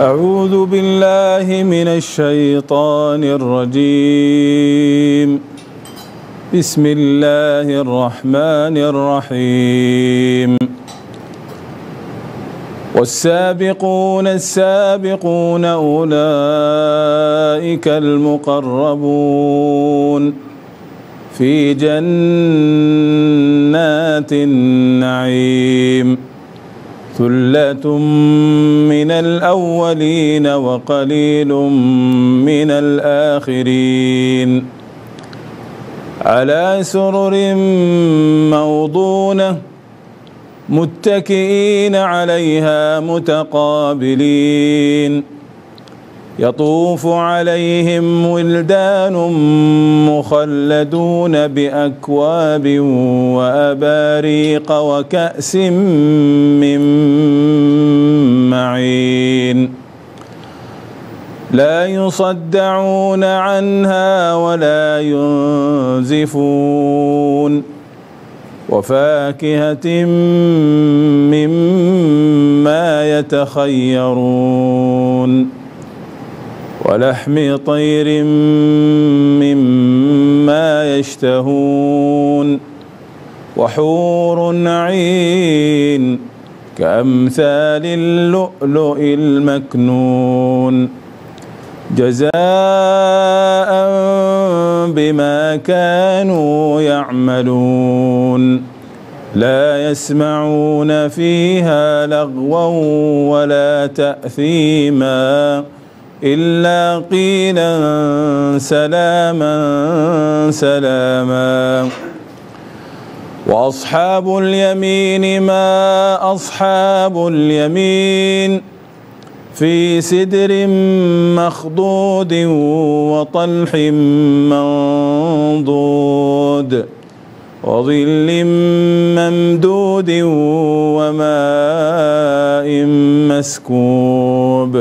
أعوذ بالله من الشيطان الرجيم. بسم الله الرحمن الرحيم. والسابقون السابقون أولئك المقربون في جنات النعيم. ثلة من الأولين وقليل من الآخرين. على سرر موضونة متكئين عليها متقابلين. يطوف عليهم ولدان مخلدون بأكواب وأباريق وكأس من معين. لا يصدعون عنها ولا ينزفون. وفاكهة مما يتخيرون. ولحم طير مما يشتهون. وحور عين كأمثال اللؤلؤ المكنون. جزاء بما كانوا يعملون. لا يسمعون فيها لغوا ولا تأثيما إلا قيلا سلاما سلاما. وأصحاب اليمين ما أصحاب اليمين. في سدر مخضود وطلح منضود وظل ممدود وماء مسكوب.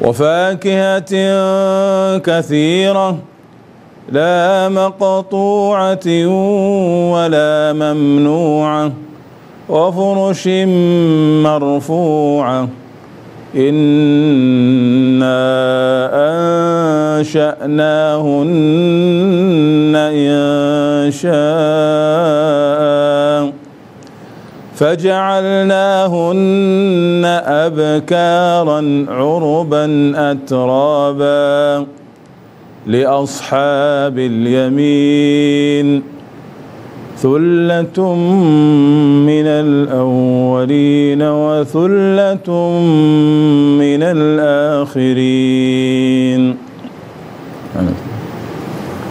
وفاكهة كثيرة لا مقطوعة ولا ممنوعة. وفرش مرفوعة. إنا أنشأناهن إنشاء فجعلناهن أبكارا عربا أترابا لأصحاب اليمين. ثلة من الأولين وثلة من الآخرين.